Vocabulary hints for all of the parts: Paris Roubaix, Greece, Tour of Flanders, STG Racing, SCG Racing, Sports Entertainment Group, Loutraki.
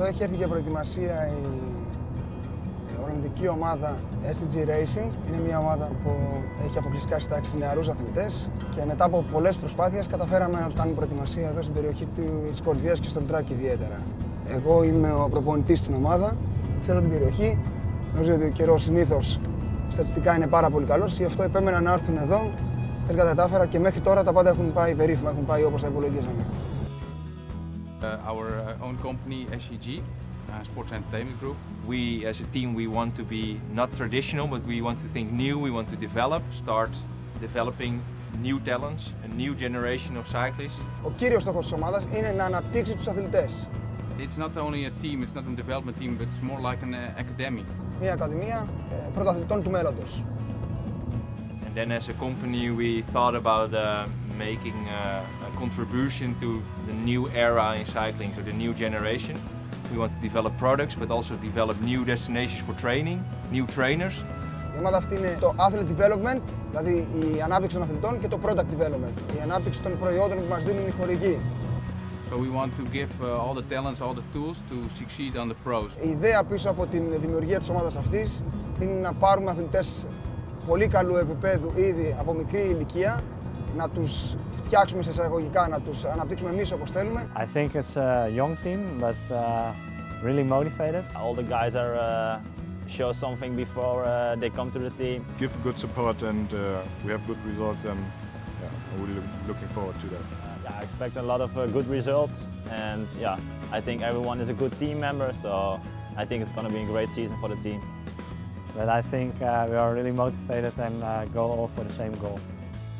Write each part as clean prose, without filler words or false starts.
Εδώ έχει έρθει για προετοιμασία η ολλανδική ομάδα STG Racing. Είναι μια ομάδα που έχει αποκλειστικά στις τάξεις νεαρούς αθλητές και μετά από πολλές προσπάθειες καταφέραμε να τους κάνουμε προετοιμασία εδώ στην περιοχή της Κορδίας και στον Τράκ ιδιαίτερα. Εγώ είμαι ο προπονητής στην ομάδα, ξέρω την περιοχή, νομίζω ότι ο καιρός συνήθως στατιστικά είναι πάρα πολύ καλός, γι' αυτό επέμενα να έρθουν εδώ, τελικά τα κατάφερα και μέχρι τώρα τα πάντα έχουν πάει περίφημα, έχουν πάει όπως τα υπολογίζαμε. Our own company, SEG, Sports Entertainment Group. We, as a team, we want to be not traditional, but we want to think new, we want to develop, start developing new talents, a new generation of cyclists. Ο κύριος στόχος της ομάδας είναι να αναπτύξει τους αθλητές. It's not only a team, it's not a development team, but it's more like an academy. Μια ακαδημία πρωταθλητών του μέλλοντος. And then as a company we thought about making a contribution to the new era in cycling, to the new generation. We want to develop products, but also develop new destinations for training, new trainers. Η ομάδα αυτή είναι το athlete development, δηλαδή η ανάπτυξη των αθλητών, και το product development, η ανάπτυξη των προϊόντων που μας δίνουν οι χορηγοί. So we want to give all the talents, all the tools to succeed on the pros. Η ιδέα πίσω από την δημιουργία της ομάδας αυτής είναι να πάρουμε αθλητές πολύ καλού επίπεδου ήδη από μικρή ηλικία, να τους φτιάξουμε σε εισαγωγικά, να τους αναπτύξουμε εμείς όπως θέλουμε. I think it's a young team, but really motivated. All the guys are show something before they come to the team. Give good support and we have good results, and yeah, we're looking forward to that. I expect a lot of good results, and yeah, I think everyone is a good team member, so I think it's going to be a great season for the team. But I think we are really motivated and go all for the same goal.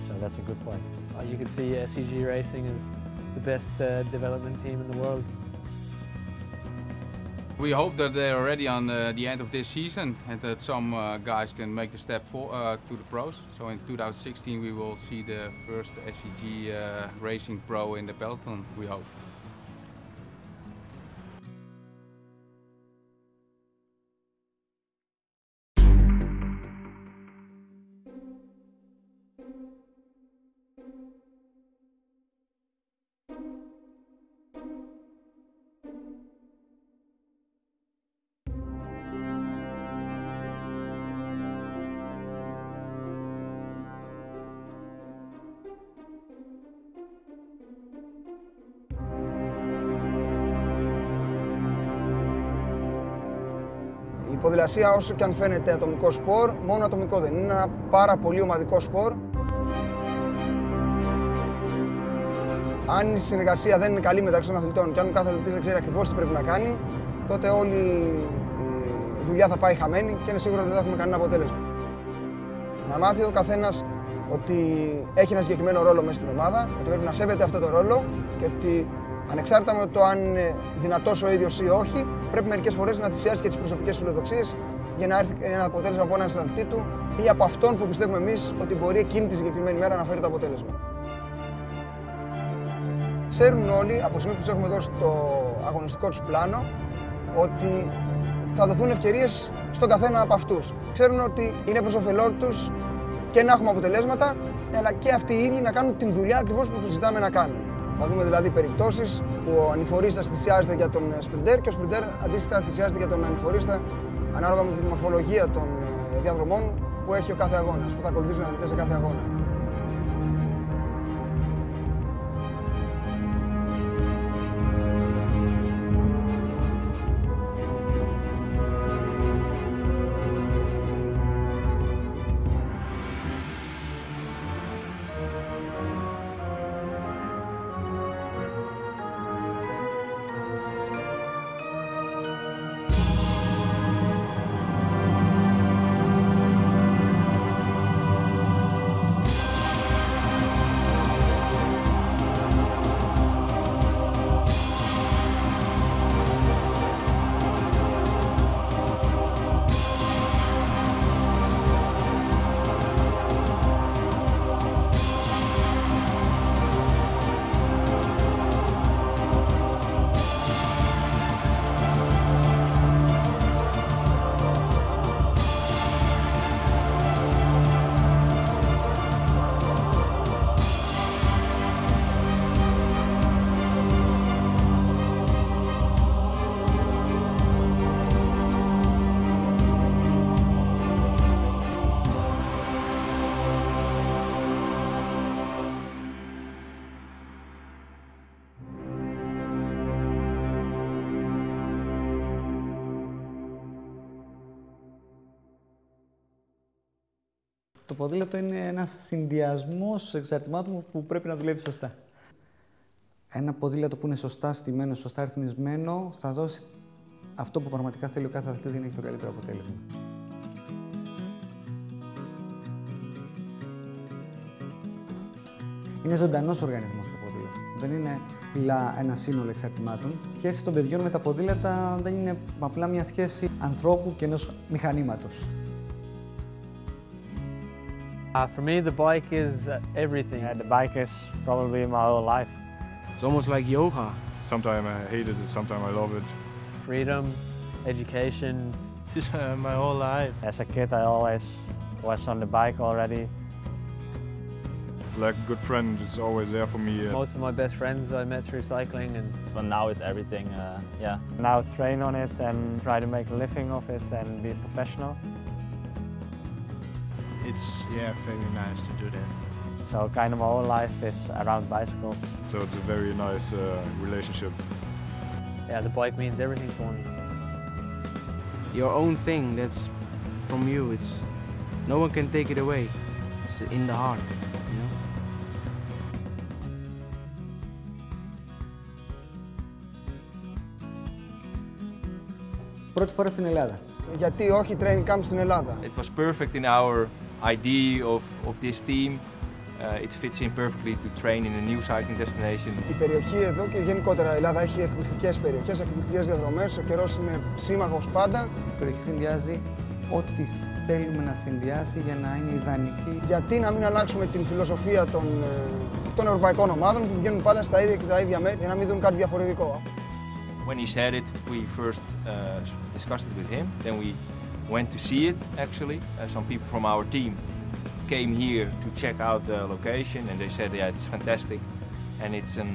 So that's a good point. Well, you can see SCG Racing is the best development team in the world. We hope that they're already on the end of this season and that some guys can make the step to the pros. So in 2016 we will see the first SCG Racing pro in the peloton, we hope. Η ποδηλασία, όσο και αν φαίνεται ατομικό σπορ, μόνο ατομικό δεν είναι. Είναι ένα πάρα πολύ ομαδικό σπορ. Αν η συνεργασία δεν είναι καλή μεταξύ των αθλητών και αν ο κάθε αθλητής δεν ξέρει ακριβώς τι πρέπει να κάνει, τότε όλη η δουλειά θα πάει χαμένη και είναι σίγουρο ότι δεν θα έχουμε κανένα αποτέλεσμα. Να μάθει ο καθένας ότι έχει ένα συγκεκριμένο ρόλο μέσα στην ομάδα, ότι πρέπει να σέβεται αυτό το ρόλο και ότι ανεξάρτητα με το αν είναι δυνατός ο ίδιος ή όχι, πρέπει μερικές φορές να θυσιάσει και τις προσωπικές φιλοδοξίες για να έρθει ένα αποτέλεσμα από έναν συναθλητή του ή από αυτόν που πιστεύουμε εμείς ότι μπορεί εκείνη τη συγκεκριμένη μέρα να φέρει το αποτέλεσμα. Ξέρουν όλοι από τη στιγμή που τους έχουμε δώσει το αγωνιστικό τους πλάνο ότι θα δοθούν ευκαιρίες στον καθένα από αυτούς. Ξέρουν ότι είναι προς όφελό τους και να έχουμε αποτελέσματα, αλλά και αυτοί οι ίδιοι να κάνουν την δουλειά ακριβώς που τους ζητάμε να κάνουν. Θα δούμε δηλαδή περιπτώσεις που ο ανηφορίστας θυσιάζεται για τον σπριντέρ και ο σπριντέρ αντίστοιχα θυσιάζεται για τον ανηφορίστα ανάλογα με τη μορφολογία των διαδρομών που έχει ο κάθε αγώνας, που θα ακολουθήσουν οι αθλητές σε κάθε αγώνα. Το ποδήλατο είναι ένας συνδυασμός εξαρτημάτων που πρέπει να δουλεύει σωστά. Ένα ποδήλατο που είναι σωστά στημένο, σωστά ρυθμισμένο, θα δώσει αυτό που πραγματικά θέλει ο κάθε αθλητής για να έχει το καλύτερο αποτέλεσμα. Είναι ζωντανός οργανισμός το ποδήλατο. Δεν είναι απλά ένα σύνολο εξαρτημάτων. Η σχέση των παιδιών με τα ποδήλατα δεν είναι απλά μια σχέση ανθρώπου και ενός μηχανήματος. For me, the bike is everything. Yeah, the bike is probably my whole life. It's almost like yoga. Sometimes I hate it, sometimes I love it. Freedom, education, my whole life. As a kid, I always was on the bike already. Like a good friend, it's always there for me. Most of my best friends I met through cycling, and so now it's everything. Yeah. Now train on it and try to make a living of it and be professional. It's, yeah, very nice to do that. So kind of my whole life is around bicycle. So it's a very nice relationship. Yeah, the bike means everything for me. Your own thing, that's from you. It's, no one can take it away. It's in the heart, you know? Πρώτη φορά στην Ελλάδα. Γιατί όχι training camp στην Ελλάδα. It was perfect in our idea of this team. It fits in perfectly to train in a new cycling destination. Η περιοχή εδώ και γενικότερα η Ελλάδα έχει εκπληκτικές περιοχές, εκπληκτικές διαδρομές. Ο καιρός είναι σύμμαχος πάντα. Η περιοχή συνδυάζει ό,τι θέλουμε να συνδυάσει για να είναι ιδανική. Γιατί να μην αλλάξουμε την φιλοσοφία των ευρωπαϊκών ομάδων που πηγαίνουν πάντα στα ίδια και τα ίδια μέρη για να μην δουν κάτι διαφορετικό. When he said it, we first discussed it with him. Then we went to see it, actually. Some people from our team came here to check out the location, and they said, yeah, it's fantastic, and it's an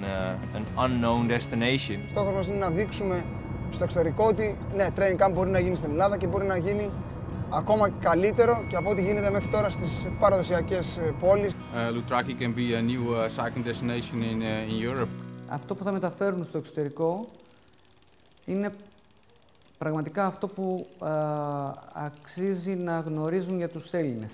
unknown destination. Ο στόχος μας είναι να δείξουμε στο εξωτερικό ότι, ναι, training camp μπορεί να γίνει στην Ελλάδα και μπορεί να γίνει ακόμα καλύτερο και από ό,τι γίνεται μέχρι τώρα στις παραδοσιακές πόλεις. Loutraki can be a new cycling destination in Europe. Αυτό που θα μεταφέρουν στο εξωτερικό είναι πραγματικά αυτό που αξίζει να γνωρίζουν για τους Έλληνες.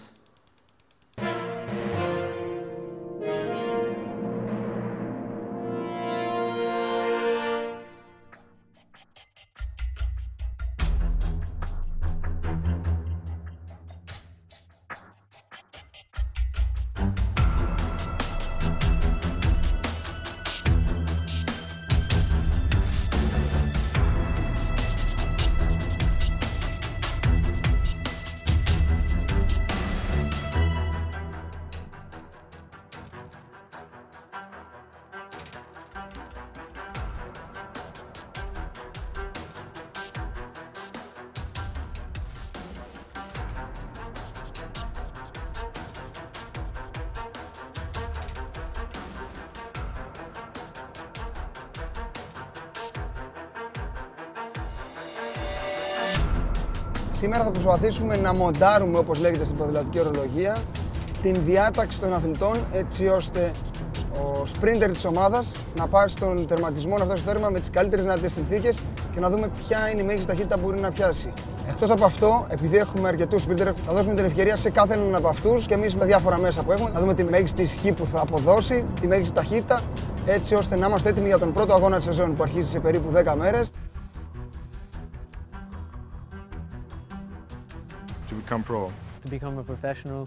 Σήμερα θα προσπαθήσουμε να μοντάρουμε, όπως λέγεται στην ποδηλατική ορολογία, την διάταξη των αθλητών έτσι ώστε ο σπρίντερ της ομάδας να πάρει στον τερματισμό, να φτάσει στο τέρμα με τις καλύτερες δυνατές συνθήκες και να δούμε ποια είναι η μέγιστη ταχύτητα που μπορεί να πιάσει. Εκτός από αυτό, επειδή έχουμε αρκετούς σπρίντερ, θα δώσουμε την ευκαιρία σε κάθε έναν από αυτούς και εμείς με διάφορα μέσα που έχουμε να δούμε τη μέγιστη ισχύ που θα αποδώσει, τη μέγιστη ταχύτητα, έτσι ώστε να είμαστε έτοιμοι για τον πρώτο αγώνα της σεζόν που αρχίζει σε περίπου 10 μέρες. To become pro. To become a professional.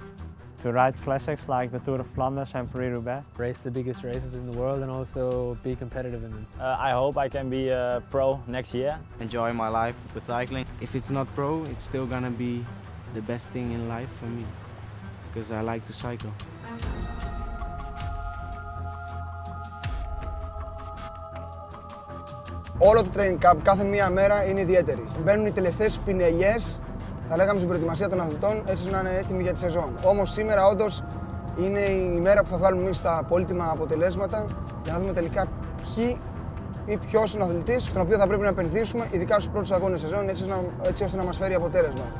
To ride classics like the Tour of Flanders and Paris Roubaix. Race the biggest races in the world and also be competitive in them. I hope I can be a pro next year. Enjoy my life with cycling. If it's not pro, it's still gonna be the best thing in life for me. Because I like to cycle. Όλο το training camp, κάθε μία μέρα είναι ιδιαίτερη. Μπαίνουν οι τελευταίες πινελιές. Θα λέγαμε στην προετοιμασία των αθλητών έτσι να είναι έτοιμοι για τη σεζόν. Όμως σήμερα όντως είναι η μέρα που θα βγάλουμε εμείς τα πολύτιμα αποτελέσματα για να δούμε τελικά ποιοι ή ποιος είναι ο αθλητής, στον οποίο θα πρέπει να επενδύσουμε, ειδικά στους πρώτους αγώνες σεζόν, έτσι ώστε να μας φέρει αποτέλεσμα.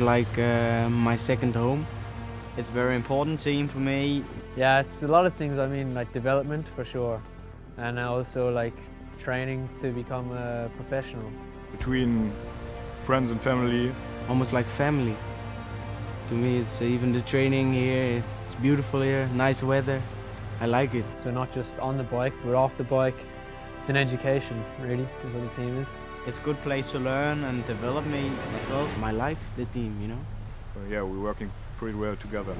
is like my second home. It's a very important team for me. Yeah, it's a lot of things. I mean, like development for sure, and also like training to become a professional. Between friends and family. Almost like family. To me, it's even the training here, it's beautiful here, nice weather. I like it. So not just on the bike, but off the bike. It's an education, really, is what the team is. It's a good place to learn and develop me, myself, my life, the team, you know? Yeah, we're working pretty well together.